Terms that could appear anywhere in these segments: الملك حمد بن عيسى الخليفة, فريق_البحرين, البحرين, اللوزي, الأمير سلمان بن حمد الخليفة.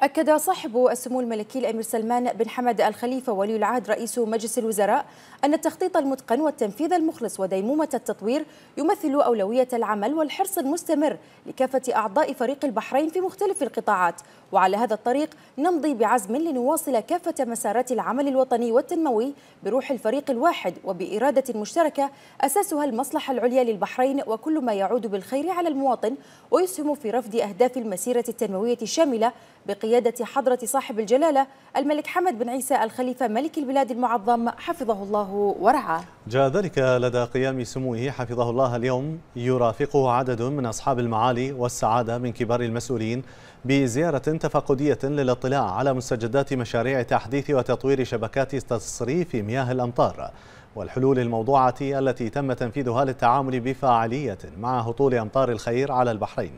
أكد صاحب السمو الملكي الأمير سلمان بن حمد الخليفة ولي العهد رئيس مجلس الوزراء أن التخطيط المتقن والتنفيذ المخلص وديمومة التطوير يمثل أولوية العمل والحرص المستمر لكافة أعضاء فريق البحرين في مختلف القطاعات، وعلى هذا الطريق نمضي بعزم لنواصل كافة مسارات العمل الوطني والتنموي بروح الفريق الواحد وبإرادة مشتركة أساسها المصلحة العليا للبحرين وكل ما يعود بالخير على المواطن ويسهم في رفض أهداف المسيرة التنموية الشاملة بقيادة حضرة صاحب الجلالة الملك حمد بن عيسى الخليفة ملك البلاد المعظم حفظه الله ورعاه. جاء ذلك لدى قيام سموه حفظه الله اليوم يرافقه عدد من أصحاب المعالي والسعادة من كبار المسؤولين بزيارة تفقدية للاطلاع على مستجدات مشاريع تحديث وتطوير شبكات تصريف مياه الأمطار والحلول الموضوعة التي تم تنفيذها للتعامل بفاعلية مع هطول أمطار الخير على البحرين،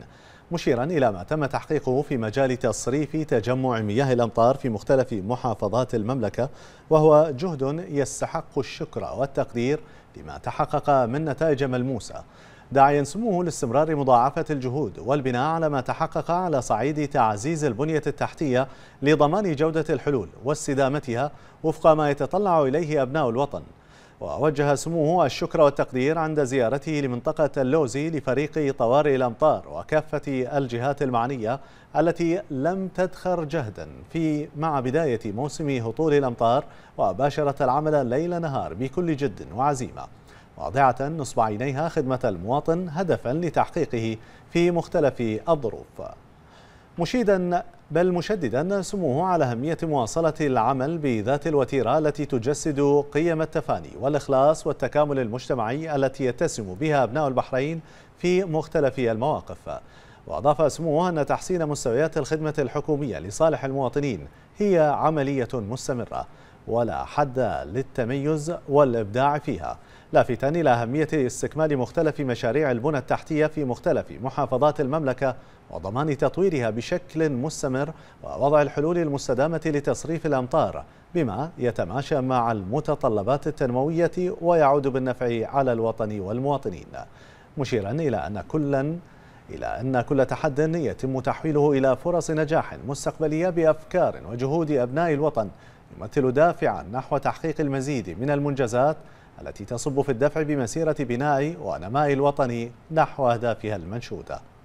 مشيرا إلى ما تم تحقيقه في مجال تصريف تجمع مياه الأمطار في مختلف محافظات المملكة، وهو جهد يستحق الشكر والتقدير لما تحقق من نتائج ملموسة، داعيا سموه لاستمرار مضاعفة الجهود والبناء على ما تحقق على صعيد تعزيز البنية التحتية لضمان جودة الحلول واستدامتها وفق ما يتطلع إليه أبناء الوطن. ووجه سموه الشكر والتقدير عند زيارته لمنطقة اللوزي لفريق طوارئ الأمطار وكافة الجهات المعنية التي لم تدخر جهدا مع بداية موسم هطول الأمطار وباشرت العمل ليل نهار بكل جد وعزيمة، واضعة نصب عينيها خدمة المواطن هدفا لتحقيقه في مختلف الظروف، مشددا سموه على أهمية مواصلة العمل بذات الوتيرة التي تجسد قيم التفاني والإخلاص والتكامل المجتمعي التي يتسم بها أبناء البحرين في مختلف المواقف. وأضاف سموه أن تحسين مستويات الخدمة الحكومية لصالح المواطنين هي عملية مستمرة ولا حد للتميز والإبداع فيها، لافتا إلى أهمية استكمال مختلف مشاريع البنى التحتية في مختلف محافظات المملكة وضمان تطويرها بشكل مستمر ووضع الحلول المستدامة لتصريف الأمطار بما يتماشى مع المتطلبات التنموية ويعود بالنفع على الوطن والمواطنين، مشيرا إلى أن كل تحد يتم تحويله إلى فرص نجاح مستقبلية بأفكار وجهود أبناء الوطن يمثل دافعا نحو تحقيق المزيد من المنجزات التي تصب في الدفع بمسيرة بناء ونماء الوطن نحو أهدافها المنشودة.